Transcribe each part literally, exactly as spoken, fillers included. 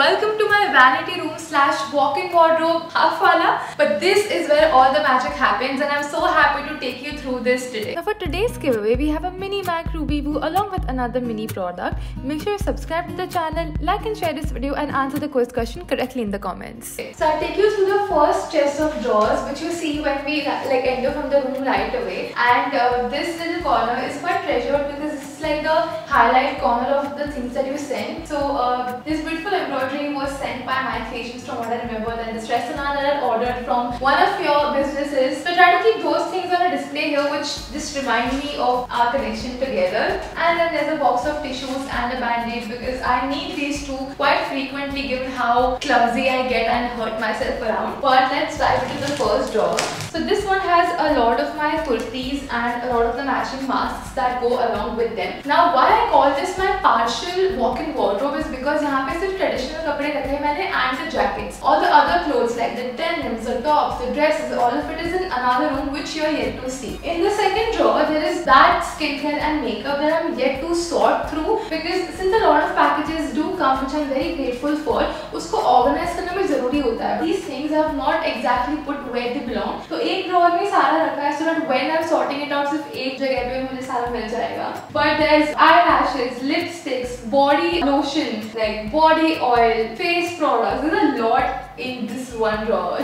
welcome to my vanity room slash walk-in wardrobe half wala. But this is where all the magic happens, and I'm so happy to take you through this today. Now for today's giveaway, we have a mini MAC Ruby Woo along with another mini product. Make sure you subscribe to the channel, like and share this video, and answer the quiz question correctly in the comments. Okay. So I'll take you through the first chest of drawers, which you see when we like enter from the room right away. And uh, this little corner is quite treasured because this is like the highlight corner of the things that you sent. So uh, this beautiful embroidery was sent by my patients from what I remember, and this restaurant that I ordered from one of your businesses. So try to keep those things on a display here, which just remind me of our connection together. And then there's a box of tissues and a band-aid because I need these two quite frequently given how clumsy I get and hurt myself around. But let's dive into the first drawer. So this one has a lot of my kurtis and a lot of the matching masks that go along with them. Now why I call this my partial walk-in wardrobe is because यहाँ पे सिर्फ traditional कपड़े रखे हैं मैंने and the jackets. All the other clothes like the denims, the tops, the dresses, all of it is in another room which you are yet to see. In the second drawer there is that skincare and makeup that I'm yet to sort through because since a lot of packages do come which I'm very grateful for, उसको organize करना भी जरूरी होता है. These things I have not exactly put where they belong. तो एक drawer में सारा रखा है so that when I'm sorting it out सिर्फ एक जगह पे मुझे सारा मिल जाएगा. But there's eyelashes, lipsticks, body lotion, like body oil, face products. There's a lot in this one drawer.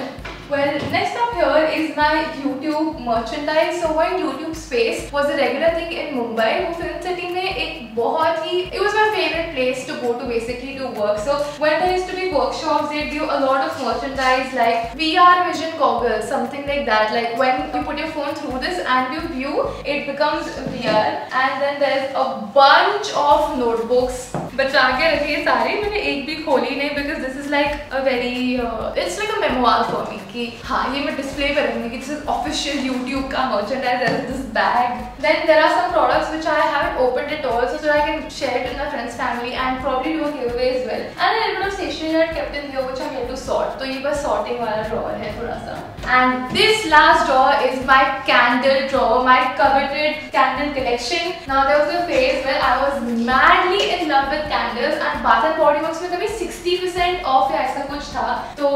Well, next up here is my YouTube merchandise. So my YouTube space was a regular thing in Mumbai. वो film city में एक बहुत ही it was my favorite place to go to basically to work. So when there used to be workshops, they do a lot of merchandise like V R vision goggles, something like that. Like when you put your phone through this and you view, it becomes V R. And then there's a bunch of notebooks. बचा के रखे ये सारे, मैंने एक भी खोली नहीं because this is like a very uh, it's like a memoir for me कि हाँ ये मैं display पे रखूँगी कि this is official YouTube का merchandise. There is this bag. Then there are some products which I haven't opened at all so that I can share it with my friends, family, and probably do a giveaway as well. And a little bit of stationery I kept in here which I had to sort. तो ये बस sorting वाला drawer है थोड़ा सा. And this last drawer is my candle drawer, my coveted candle collection. Now there was a phase where I was madly in love with candles and Bath and Body Works में कभी sixty percent off या ऐसा कुछ था. तो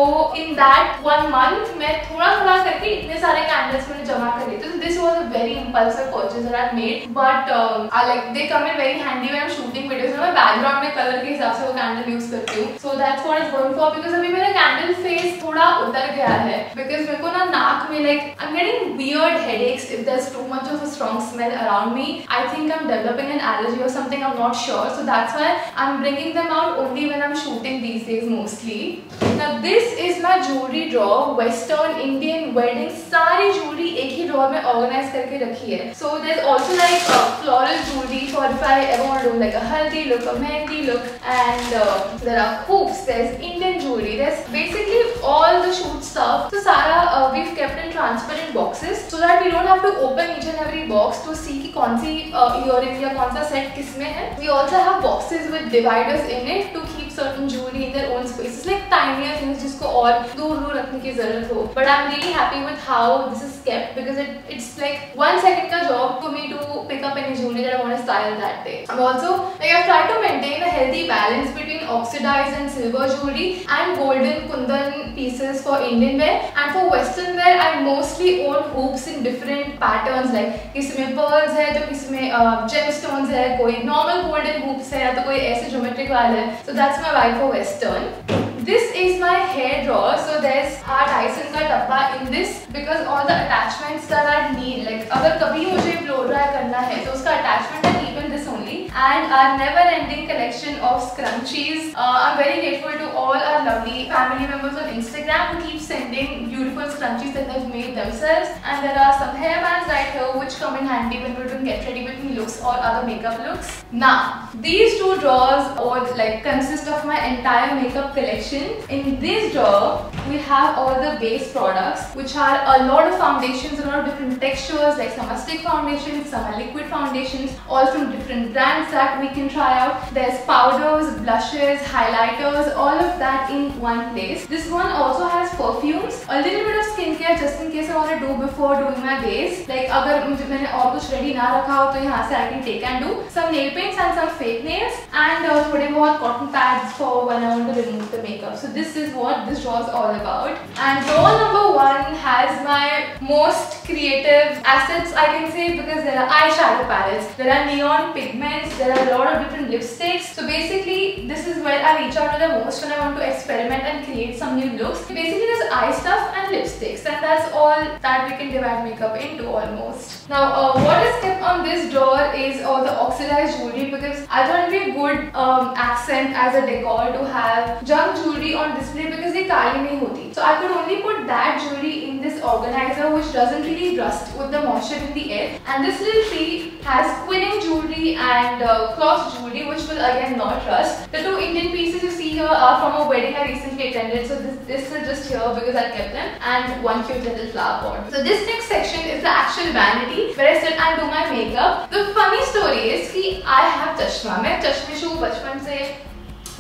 in that one month मैं थोड़ा थोड़ा करके इतने सारे candles मैंने जमा कर लिए. तो this was a very impulsive purchase that I made, but um, I like they come in very handy when I'm shooting videos. मैं background में color के हिसाब से वो candle use करती हूँ. So that's what it's going for because अभी मेरा candle face थोड़ा उतर गया है because मेरे को ना नाक में like I'm getting weird headaches if there's too much of a strong smell around me. I think I'm developing an allergy or something. I'm not sure. So that's why I'm bringing them out only when I'm shooting these days mostly. Now this is my jewelry drawer, Western, Indian, wedding, सारी jewelry एक ही drawer में organize करके रखी है. So there's also like uh, floral jewelry for if I ever want to do like a haldi look, a mehndi look, and uh, there are hoops. There's Indian jewelry. There's basically all the shoot stuff. So सारा uh, we've kept in transparent boxes so that we don't have to open each and every box to see कि कौन सी earring या कौन सा set किसमें है. We also have boxes with dividers in it to keep certain jewelry in their own spaces, like tinier things जिसको और दूर दूर रखने की जरूरत हो. But I'm really happy with how this is kept because it it's like one second का job for me to pick up any jewelry that I want to style that day. I'm also like I've tried to maintain a healthy balance between oxidized and silver jewelry and golden kundan pieces for Indian wear, and for Western wear I mostly own hoops in different patterns like किसमें pearls है तो किसमें gemstones है, कोई normal golden hoops है या तो कोई ऐसे geometric वाला है. So that's my vibe for Western. This is my hair drawer. So there's our Dyson का डब्बा in this because all the attachments that I need, like अगर कभी मुझे blow dry करना है तो उसका attachment I keep in this only. And our never-ending collection of scrunchies. Uh, I'm very grateful to all our lovely family members on Instagram who keep sending beautiful scrunchies that they've made themselves. And there are some hair bands right here which come in handy when we don't get ready with me looks or other makeup looks. Now, these two drawers all like consist of my entire makeup collection. In this drawer, we have all the base products, which are a lot of foundations, a lot of different textures. Like some are stick foundations, some are liquid foundations, all from different brands. brands that we can try out. There's powders, blushes, highlighters, all of that in one place. This one also has perfumes, a little bit of skincare just in case I want to do before doing my base. Like अगर मुझे मैंने और कुछ ready ना रखा हो तो यहाँ से I can take and do some nail paints and some fake nails and uh, थोड़े बहुत cotton pads for when I want to remove the makeup. So this is what this draw is all about. And draw number one has my most creative assets I can say, because there are eyeshadow palettes, there are neon pigments, there are a lot of different lipsticks. So basically this is where I reach out to the most when I want to experiment and create some new looks. Basically there's eye stuff and lipsticks, and that's all that we can divide makeup into almost. Now uh, what is kept on this drawer is all the oxidized jewelry, because I thought it would be a good um, accent as a decor to have junk jewelry on display because they kali nahi hoti. So I could only put that jewelry in this organizer which doesn't really rust with the moisture in the air. And this little tree has quinine jewelry and uh, cloth jewelry which will again not rust. The two Indian pieces you see here are from a wedding I recently attended, so this, this is just here because I kept them, and one cute little flower pot. So this next section is the actual vanity where I sit and do my makeup. The funny story is that I have chashma. मैं चश्मे शू बचपन से,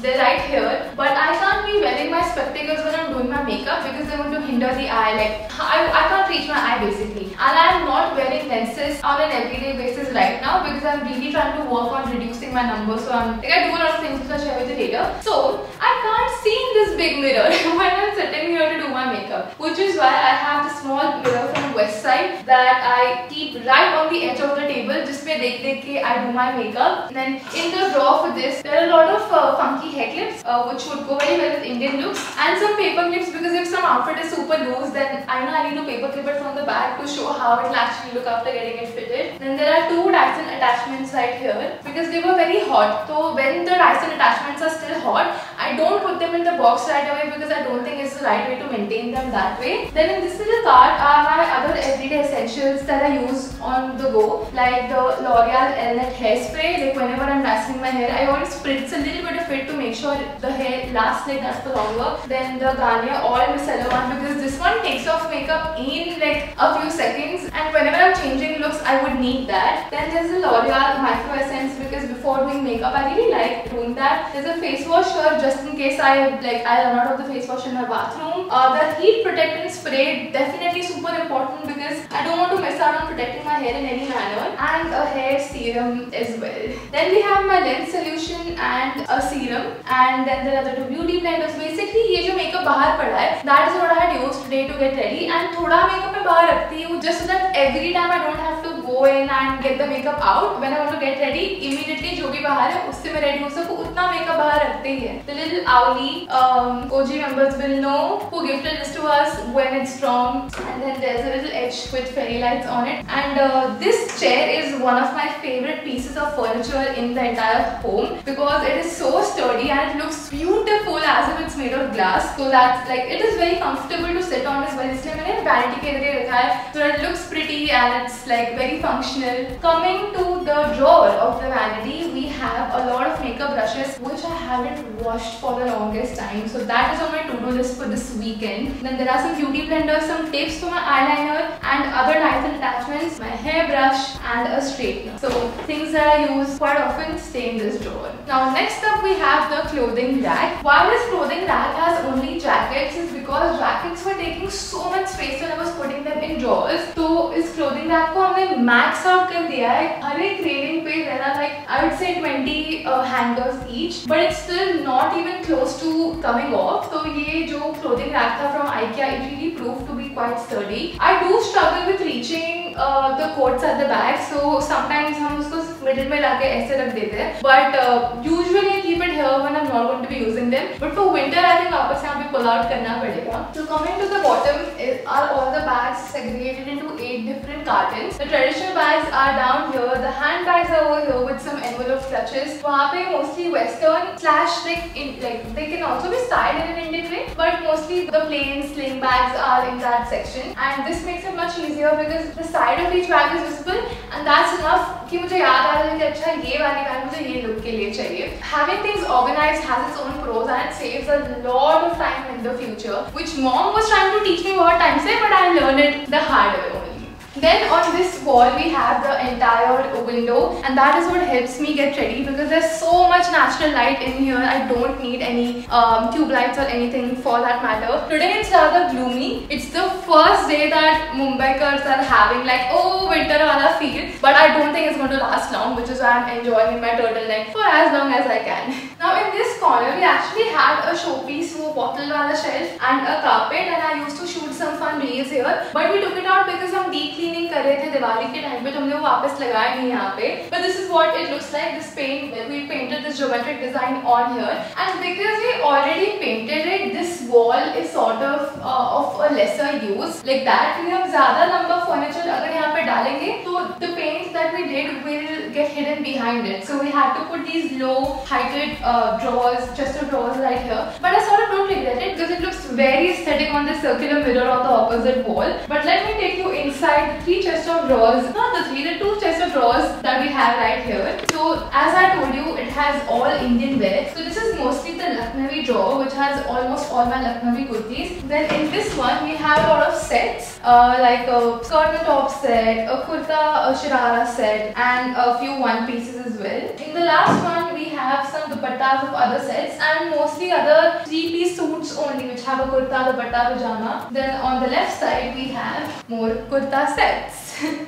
they're right here, but I can't be wearing my spectacles when I'm doing my makeup because they're going to hinder the eye. Like I, I can't reach my eye basically, and I'm not wearing lenses on an everyday basis right now because I'm really trying to work on reducing my numbers. So I'm like, I do a lot of things which I'll share with you later. So I can't see in this big mirror when I'm sitting here to do my makeup, which is why I have the small mirror from West Side that I keep right on the edge of the table, just where dekh dekh ke I do my makeup. And then in the drawer for this, there are a lot of uh, funky hair clips uh, which would go very well with Indian looks, and some paper clips because if some outfit is super loose then I know I need to paper clip it from the back to show how it will actually look after getting it fitted. Then there are two Dyson attachments right here because they were very hot, so when the Dyson attachments are still hot I don't put them in the box right away because I don't think it's the right way to maintain them that way. Then in this little cart are my other everyday essentials that I use on the go, like the L'Oreal Elnet hairspray. Like whenever I'm dyeing my hair I always spritz a little bit of it to make sure the hair lasts like that for longer. Then the Garnier Oil Micellar one, because this one takes off makeup in like a few seconds, and whenever I'm changing looks I would need that. Then there's the L'Oreal Micro-Essence because before doing makeup I really like doing that. There's a face wash here just in case I like I run out of the face wash in my bathroom. Uh, the heat protectant spray, definitely super important because I don't want to mess out on protecting my hair in any manner. And a hair serum as well. Then we have my lens solution and a serum. And then there are the two beauty blenders. Basically ये जो makeup बाहर पड़ा है, that is what I had used today to get ready. And थोड़ा makeup मैं बाहर रखती हूँ just so that every time I don't have to go in and get the makeup out. When I want to get ready, immediately जो भी बाहर है उससे मैं ready हो सकूँ, उतना makeup बाहर रखते ही है. The little owlie, um, O G members will know who gifted this to us when it's strong. And then there's a little edge with fairy lights on it. And uh, this chair is one of my favorite pieces of furniture in the entire home because it is so sturdy and it looks beautiful as if it's made of glass. So that's like, it is very comfortable to sit on as well. इसलिए मैंने vanity के लिए रखा है, so it looks pretty and it's like very functional. Coming to the drawer of the vanity, we have a lot of makeup brushes which I haven't washed for the longest time. So that is on my to-do list for this weekend. Then there are some beauty blenders, some tapes for my eyeliner and other Dyson attachments, my hairbrush and a straightener. So things that I use quite often stay in this drawer. Now next up we have the clothing rack. Why this clothing rack has only jackets is because jackets were taking so much space when I was putting them in drawers. So इस clothing rack को हमने max out कर दिया है. हर एक railing पे there are like I would say twenty uh, hangers each, but it's still not even close to coming off. So ये जो clothing rack था from Ikea, it really proved to be quite sturdy. I do struggle with reaching Uh, the coats at the back, so sometimes हम उसको middle में लाके ऐसे रख देते हैं, but uh, usually I keep it here when I'm not going to be using them. But for winter I think वापस यहाँ पे pull out करना पड़ेगा. So coming to the bottom is, are all the bags segregated into eight different cartons. The traditional bags are down here. The hand bags are over here with some envelope clutches. वहाँ पे mostly Western slash like, in, like they can also be styled in an Indian way, but mostly the plain sling bags are in that section. And this makes it much easier because the side of each bag is visible, and that's enough कि मुझे याद आ रहा है कि अच्छा ये वाली bag मुझे ये लुक के लिए चाहिए. Having things organized has its own pros and it saves a lot of time in the future, which mom was trying to teach me बहुत time से, but I learned it the hard way only. Then on this wall we have the entire window, and that is what helps me get ready because there's so much natural light in here. I don't need any um, tube lights or anything for that matter. Today it's rather gloomy. It's the first day that Mumbaikars are having like, oh, winter wala feel, but I don't think it's going to last long, which is why I'm enjoying in my turtleneck for as long as I can. Now in this corner we actually had a showpiece, wo bottle wala shelf and a carpet, and I used to shoot some fun reels here, but we took it out because some deep cleaning कर रहे थे दिवाली के time पे, तो हमने वो वापस लगाया नहीं यहाँ पे. But this is what it looks like. This paint, we painted this geometric design on here, and because we already painted it, this wall is sort of uh, of a lesser use. Like that, we have ज़्यादा लंबा furniture अगर यहाँ पे डालेंगे, तो the paint that we did will get hidden behind it. So we had to put these low heighted uh, drawers, chest of drawers right here. But I sort of don't regret it because it looks very aesthetic on the circular mirror on the opposite wall. But let me take you inside. Three chests of drawers, not the three, the two chests of drawers that we have right here. So as I told you, it has all Indian wear. So this is mostly the Lucknawi drawer, which has almost all my Lucknawi kurtis. Then in this one, we have a lot of sets, uh, like a skirt and top set, a kurta, a sharara set, and a few one pieces as well. In the last one, we have some dupattas of other sets and mostly other three-piece suits only, which have a kurta, dupatta, pajama. Then on the left side, we have more kurta sets.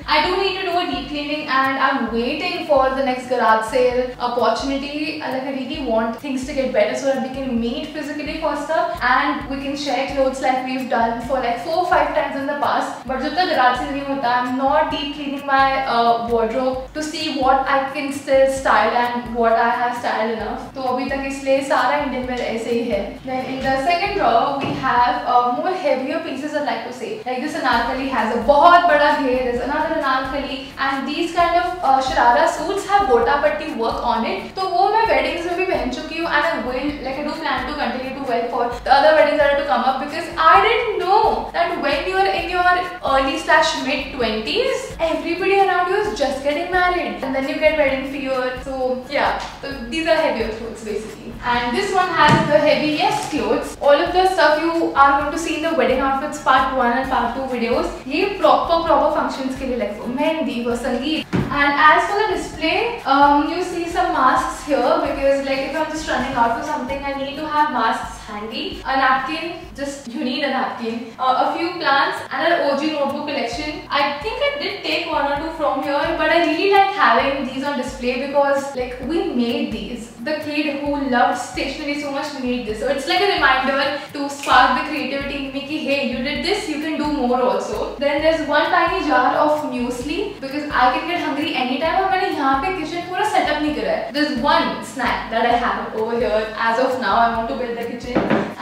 I do need to do a deep cleaning, and I'm waiting for the next garage sale opportunity. Like I really want things to get better so that we can meet physically for stuff and we can share clothes like we've done for like four or five times in the past. But until the garage sale nahi hota, I'm not deep cleaning my uh, wardrobe to see what I can still style and what I have styled enough. So abhi tak isliye sara Indian wear aise hi hai. Then in the second drawer we have uh, more heavier pieces. I like to say, like this anarkali has a bahut bada here, there's another anarkali, and these kind of uh, sharara suits have gota patti work on it. So wo main weddings mein bhi pehen chuki hu, and I will, like I do plan to continue to wear for the other weddings that are to come up, because I didn't know that when you are in your early slash mid twenties, everybody around you is just getting married, and then you get wedding fever. So yeah, so these are heavier clothes basically, and this one has the heaviest clothes. All of the stuff you are going to see in the wedding outfits part one and part two videos, ye proper proper functions ke liye, like for mehndi or sangeet. And as for the display, um, you see some masks here, because like if I'm just running out for something, I need to have masks handy. A napkin, just you need a napkin. Uh, a few plants and an O G notebook collection. I think I did take one or two from here, but I really like having these on display because like we made these. The kid who loved stationery so much made this. So it's like a reminder to spark the creativity in me ki, hey, you did this, you can do more also. Then there's one tiny jar of muesli because I can get hungry anytime, and I haven't set up the kitchen here. There's one snack that I have over here. As of now, I want to build the kitchen.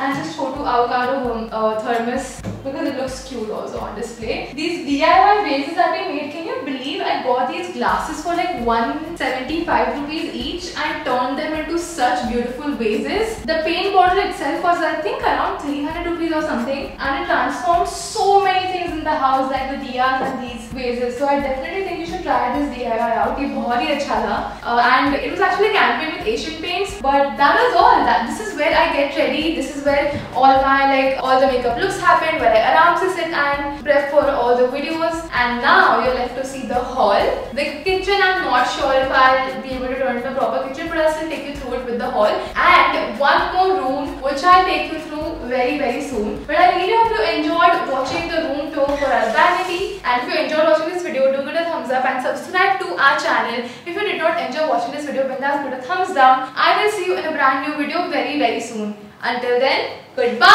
And just go to avocado uh, thermos, because it looks cute also on display. These D I Y vases that we made, can you believe I got these glasses for like one hundred seventy-five rupees each and turned them into such beautiful vases. The paint bottle itself was I think around three hundred rupees or something, and it transformed so many things in the house, like the diyas and these vases. So I definitely think you should try this D I Y out. It was very good, and it was actually campaigned with Asian Paints. But that is all. That this is where I get ready. This is where all my like all the makeup looks happen. Where I around to sit and prep for all the videos. And now you're left to see the hall, the kitchen. I'm not sure if I'll be able to turn into a proper kitchen, but I'll still take you through it with the hall and one more room, which I'll take you through very very soon. But I really hope you enjoyed watching the room tour for our vanity. And if you enjoyed watching this video, do give it a thumbs up and subscribe to our channel. If you did not enjoy watching this video, bindas put a thumbs down. I will see you in a brand new video very very soon. Until then, goodbye.